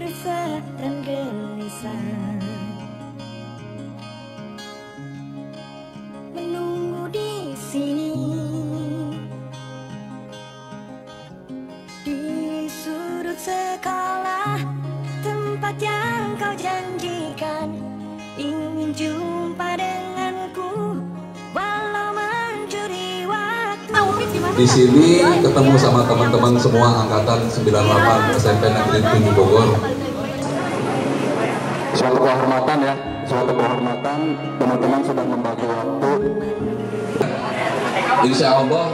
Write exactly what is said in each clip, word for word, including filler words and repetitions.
Resah dan gelisah menunggu di sini, di sudut sekolah tempat yang kau janjikan ingin jumpa denganku walau mencuri waktu. Di sini ketemu sama teman-teman semua angkatan sembilan delapan S M P Negeri tujuh Bogor. Suatu kehormatan ya, suatu kehormatan teman-teman sedang membagi waktu. Insya Allah,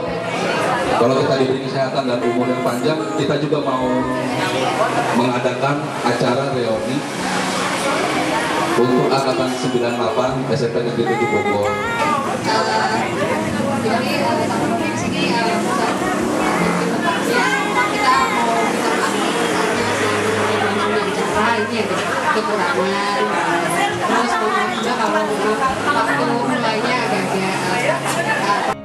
kalau kita diberi kesehatan dan umur yang panjang, kita juga mau mengadakan acara reuni untuk angkatan sembilan delapan S M P Negeri tujuh Bogor. Jadi di sini kita mau acara ini. Kekurangan, terus juga kalau waktu mulainya agak-agak.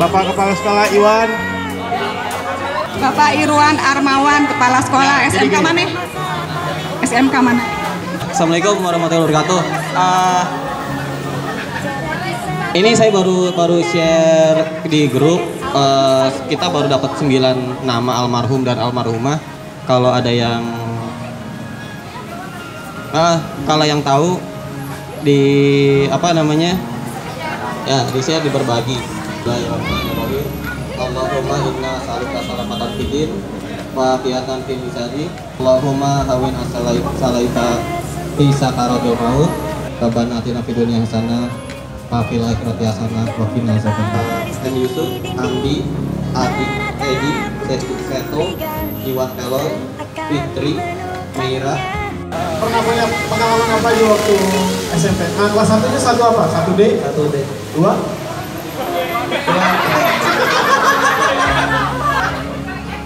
Bapak Kepala Sekolah Iwan, Bapak Irwan Armawan, Kepala Sekolah S M K mana? S M K mana? Assalamualaikum warahmatullahi wabarakatuh. Uh, ini saya baru baru share di grup. Uh, kita baru dapat sembilan nama almarhum dan almarhumah. Kalau ada yang uh, kalau yang tahu di apa namanya ya di share di berbagi. Allahumma inna salika salamatan fitin wa fiatan fil misari. Allahumma hawin assalaika bisa karodo mau kaban atina fidunya hasana pafil akhirati hasana wafina zabantar dan Yusuf, Andi, Adi, Edi, Setu, Seto, Iwan Pelor, Fitri, Meira. Pernah punya pengalaman apa di waktu S M P? Nah, kelas satu itu satu apa? Satu D? Satu D. Dua? Dua.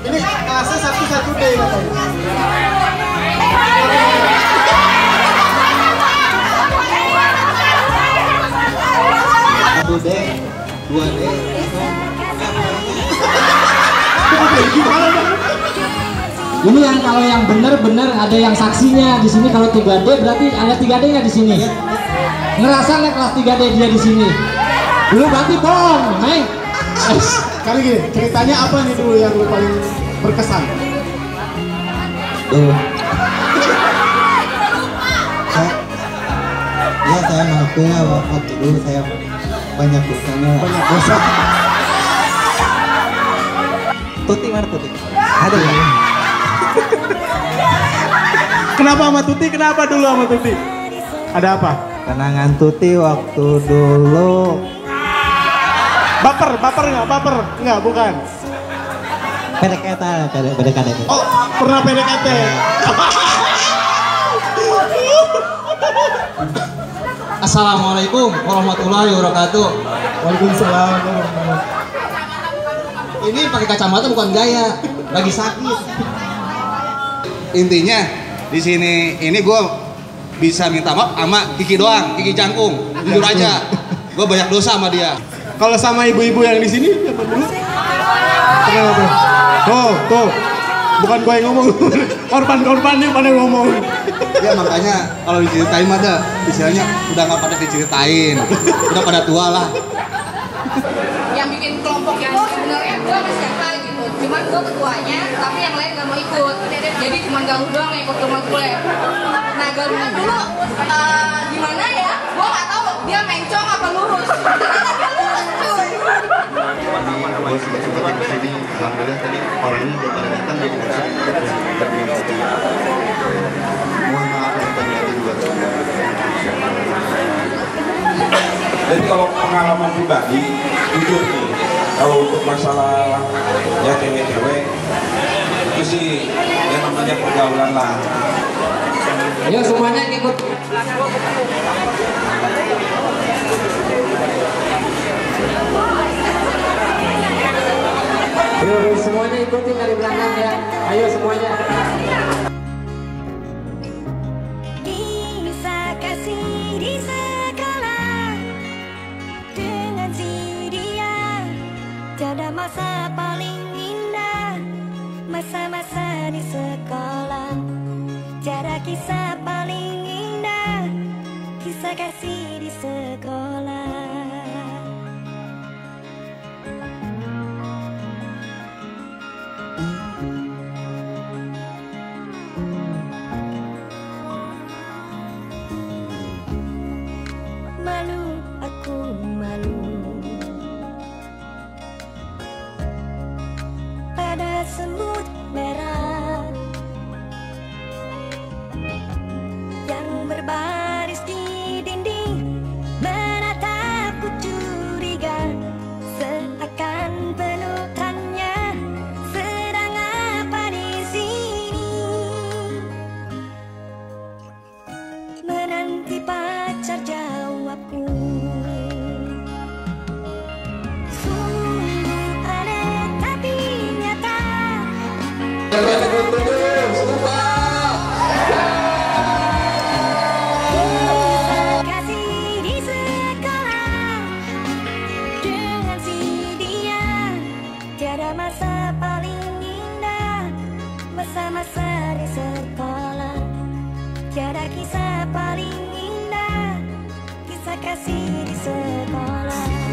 Ini kelasnya satu satu D katanya. satu D, dua D, ini yang kalau yang benar-benar ada yang saksinya di sini. Kalau tiga D berarti ada tiga D nya di sini. Ngerasa nggak kelas tiga D dia di sini? Dulu berarti bohong, Mei. Kali gini, ceritanya apa nih dulu yang lu paling berkesan? Uh. Ya saya mengakui waktu dulu saya banyak dosanya. Banyak dosa. Tuti mana Tuti? Ada ya. Kenapa sama Tuti? Kenapa dulu sama Tuti? Ada apa? Kenangan Tuti waktu dulu. Baper, baper nggak? Baper nggak? Bukan. P D K T, P D K T. Oh, pernah P D K T. Assalamualaikum warahmatullahi wabarakatuh. Waalaikumsalam. Ini pakai kacamata bukan gaya, lagi sakit. Intinya di sini ini gue bisa minta maaf sama Kiki doang, Kiki Jangkung. Jujur aja, gue banyak dosa sama dia. Kalau sama ibu-ibu yang di sini, tuh tuh, bukan gue yang ngomong, korban-korbannya pada ngomong. Ya makanya kalau diceritain ada istilahnya udah nggak pada diceritain, udah pada tua lah. Yang bikin kelompok yang sebenarnya gue sama siapa gitu, cuman gue ketuanya, tapi yang lain nggak mau ikut, jadi cuma Galuh doang yang ikut teman gue. Nah Galuh kan dulu uh, gimana ya, gue nggak tahu dia mencong apa lurus. Ternyata dia lurus cuy. Gue sempat-sempat kesini, alhamdulillah tadi orangnya udah pada datang dari sini. Jadi kalau pengalaman pribadi, jujur nih, kalau untuk masalah ya cewek-cewek itu sih yang namanya pergaulan lah. Ayo semuanya ikut. Yuk semuanya ikutin dari belakang ya. Ayo semuanya. Bisa kasih di segala dengan si dia, tiada masa paling indah, masa-masa di sekolah, tiada kisah paling indah, kisah kasih di sekolah. Kisah paling indah, kisah kasih di sekolah.